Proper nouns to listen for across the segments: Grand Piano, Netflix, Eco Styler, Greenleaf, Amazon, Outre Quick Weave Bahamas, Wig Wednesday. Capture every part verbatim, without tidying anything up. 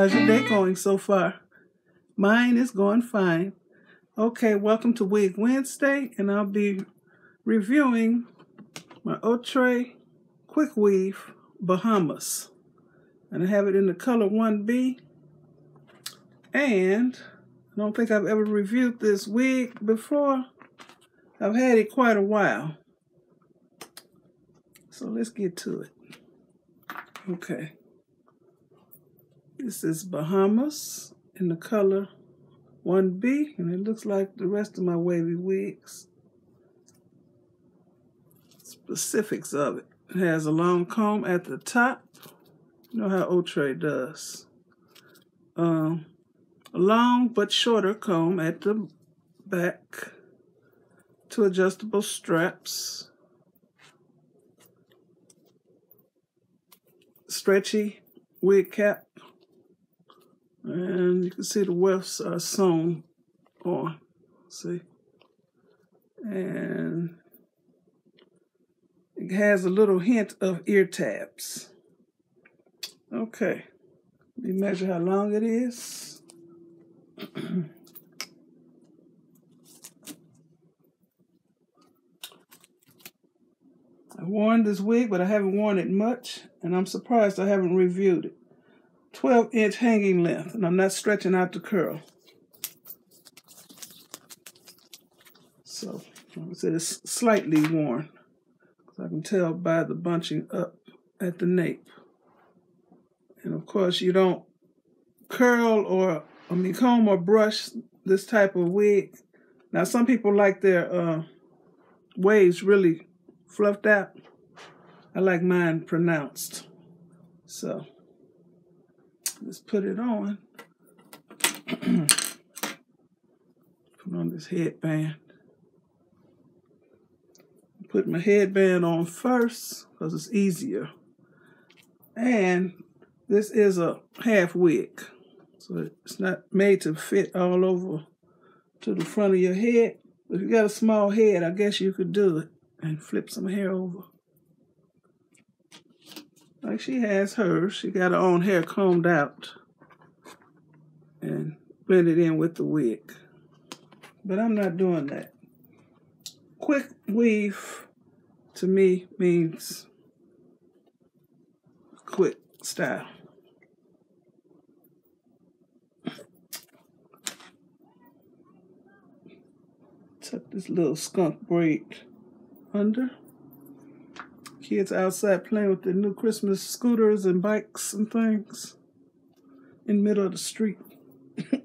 How's your day going so far? Mine is going fine. Okay, welcome to Wig Wednesday, and I'll be reviewing my Outre Quick Weave Bahamas. And I have it in the color one B. And I don't think I've ever reviewed this wig before. I've had it quite a while. So let's get to it. Okay. This is Bahamas in the color one B, and it looks like the rest of my wavy wigs. Specifics of it. It has a long comb at the top. You know how Outre does. Um, a long but shorter comb at the back. Two adjustable straps. Stretchy wig cap. And you can see the wefts are sewn on. See? And it has a little hint of ear tabs. Okay. Let me measure how long it is. I worn this wig, but I haven't worn it much, and I'm surprised I haven't reviewed it. twelve inch hanging length, and I'm not stretching out the curl. So, I would say it's slightly worn, because I can tell by the bunching up at the nape. And of course, you don't curl or, I mean, comb or brush this type of wig. Now, some people like their uh, waves really fluffed out. I like mine pronounced. So, let's put it on. Put on this headband. Put my headband on first because it's easier. And this is a half wig. So it's not made to fit all over to the front of your head. If you got a small head, I guess you could do it and flip some hair over. Like she has hers. She got her own hair combed out and blended in with the wig. But I'm not doing that. Quick weave to me means quick style. Tuck this little skunk braid under. Kids outside playing with their new Christmas scooters and bikes and things in the middle of the street. I'm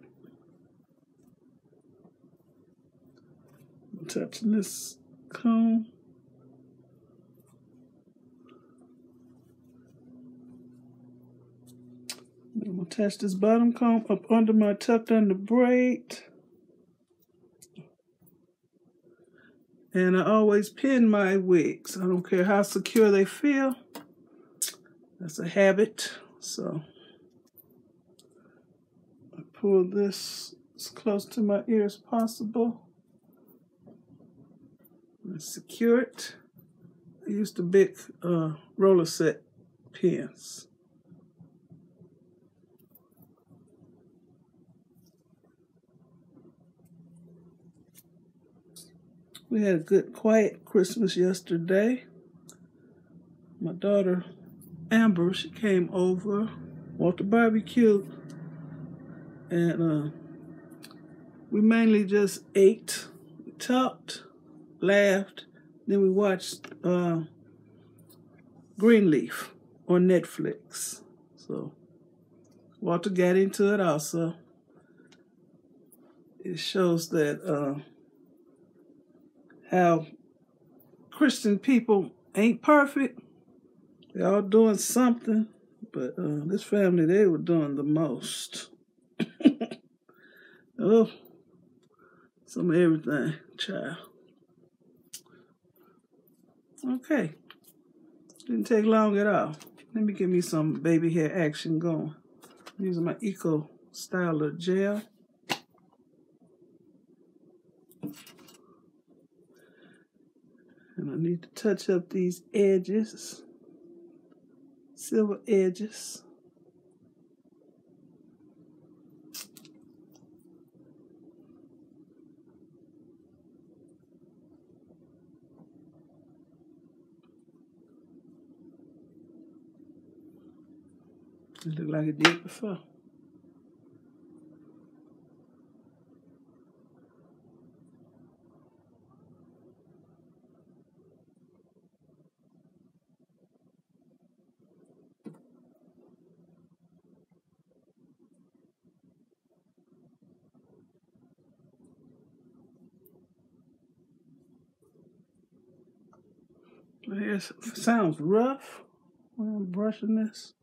touching this comb. I'm going to attach this bottom comb up under my tucked under braid. And I always pin my wigs. I don't care how secure they feel. That's a habit. So I pull this as close to my ear as possible. And secure it. I use the big uh, roller set pins. We had a good, quiet Christmas yesterday. My daughter, Amber, she came over, walked the barbecue, and uh, we mainly just ate, talked, laughed, then we watched uh, Greenleaf on Netflix. So Walter got into it also. It shows that uh, how Christian people ain't perfect. They all doing something, but uh, this family, they were doing the most. Oh, some of everything, child. Okay, didn't take long at all. Let me give me some baby hair action going. I'm using my Eco Styler gel. And I need to touch up these edges, silver edges. It looked like it did before. It sounds rough when I'm brushing this.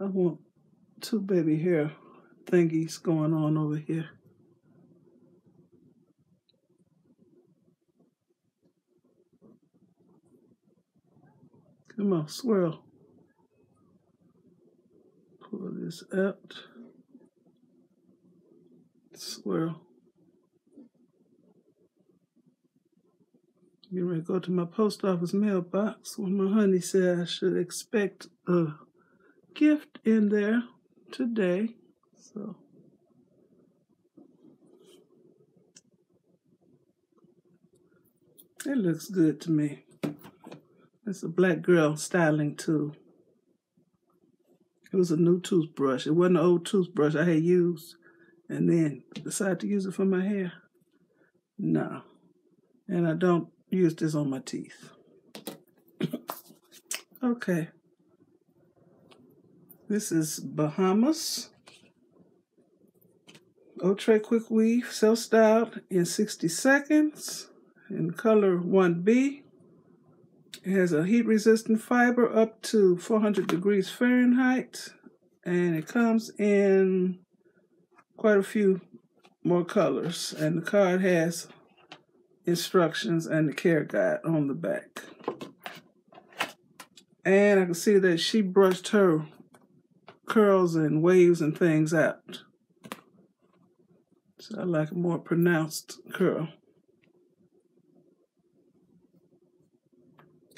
I want two baby hair thingies going on over here. Come on, swirl. Pull this out. Swirl. Getting ready to go to my post office mailbox where my honey said I should expect a gift in there today. So it looks good to me. It's a black girl styling tool. It was a new toothbrush. It wasn't an old toothbrush I had used and then decided to use it for my hair. No. And I don't use this on my teeth. Okay. This is Bahamas. Outre Quick Weave, self-styled in sixty seconds in color one B. It has a heat-resistant fiber up to four hundred degrees Fahrenheit. And it comes in quite a few more colors. And the card has instructions and the care guide on the back. And I can see that she brushed her curls and waves and things out. So I like a more pronounced curl.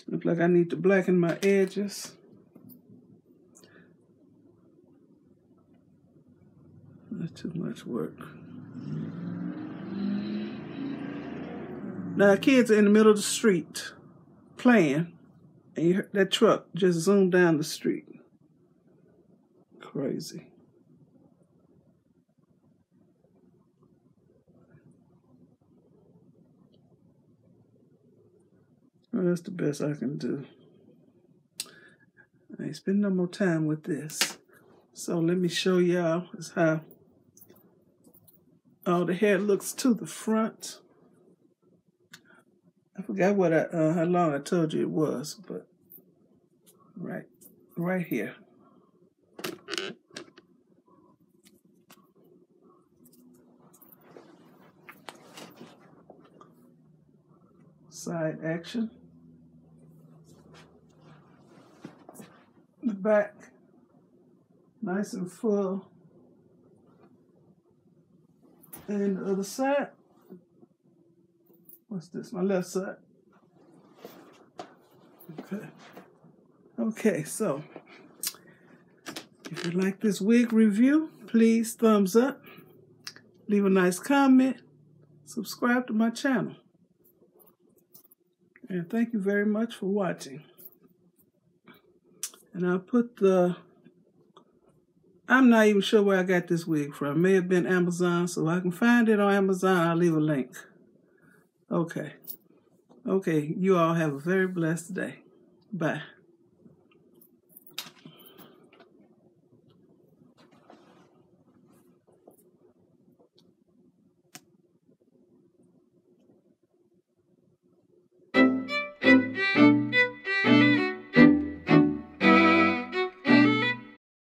Looks like I need to blacken my edges. Not too much work. Now, kids are in the middle of the street playing, and you heard that truck just zoomed down the street. Crazy. Well, that's the best I can do. I ain't spend no more time with this. So let me show y'all is how all the hair looks to the front. I forgot what I, uh, how long I told you it was, but right, right here. Side action. The back, nice and full. And the other side. What's this? My left side. Okay. Okay, so if you like this wig review, please thumbs up, leave a nice comment, subscribe to my channel. And thank you very much for watching. And I'll put the, I'm not even sure where I got this wig from. It may have been Amazon, so if I can find it on Amazon, I'll leave a link. Okay. Okay. You all have a very blessed day. Bye.